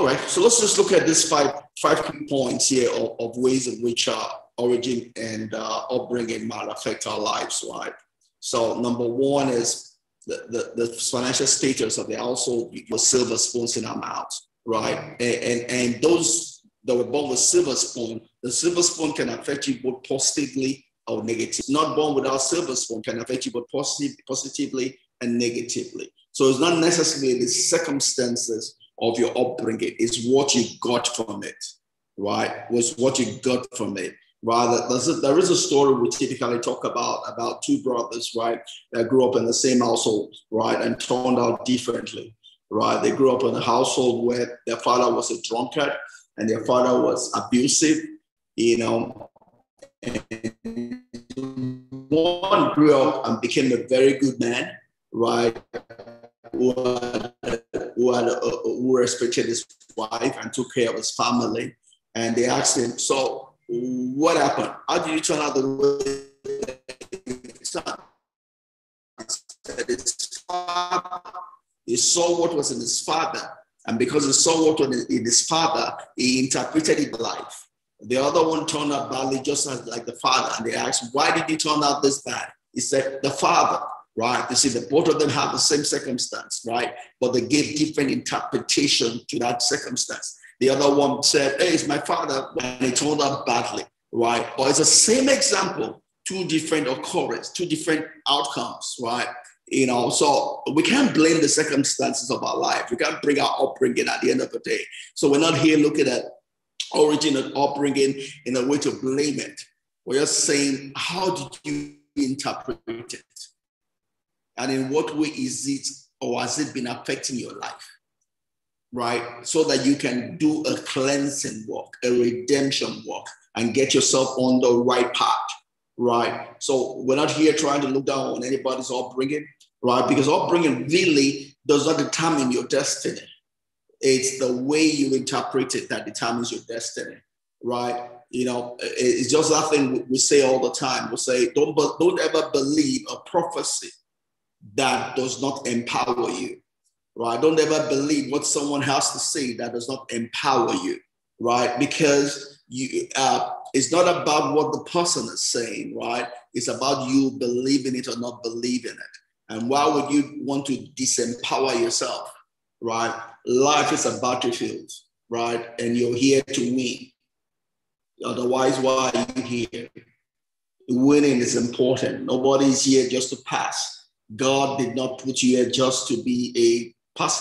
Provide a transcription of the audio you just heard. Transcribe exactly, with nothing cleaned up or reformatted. All right, so let's just look at these five, five key points here of, of ways in which our origin and uh, upbringing might affect our lives, right? So number one is the, the, the financial status of the household, with silver spoons in our mouth, right? And, and, and those that were born with silver spoon, the silver spoon can affect you both positively or negatively. Not born without silver spoon can affect you both positive, positively and negatively. So it's not necessarily the circumstances of your upbringing, it's what you got from it, right? Was what you got from it. Rather, there's a, there is a story we typically talk about, about two brothers, right? That grew up in the same household, right? And turned out differently, right? They grew up in a household where their father was a drunkard and their father was abusive, you know? And one grew up and became a very good man, right? Who, had, who, had, uh, who respected his wife and took care of his family. And they asked him, so what happened? How did you turn out the way it's done? He said his father, he saw what was in his father. And because he saw what was in his father, he interpreted his life. The other one turned out badly, just as like the father. And they asked, why did you turn out this bad? He said, the father. Right? You see, the both of them have the same circumstance, right? But they gave different interpretation to that circumstance. The other one said, hey, it's my father, and it turned out badly, right? But it's the same example, two different occurrences, two different outcomes, right? You know, so we can't blame the circumstances of our life. We can't bring our upbringing at the end of the day. So we're not here looking at origin and upbringing in a way to blame it. We're just saying, how did you interpret it? And in what way is it, or has it been affecting your life, right? So that you can do a cleansing work, a redemption work, and get yourself on the right path, right? So we're not here trying to look down on anybody's upbringing, right? Because upbringing really does not determine your destiny. It's the way you interpret it that determines your destiny, right? You know, it's just that thing we say all the time. We say, don't, don't ever believe a prophecy that does not empower you, right? Don't ever believe what someone has to say that does not empower you, right? Because you, uh, it's not about what the person is saying, right? It's about you believing it or not believing it. And why would you want to disempower yourself, right? Life is a battlefield, right? And you're here to win. Otherwise, why are you here? Winning is important. Nobody's here just to pass. God did not put you here just to be a passer.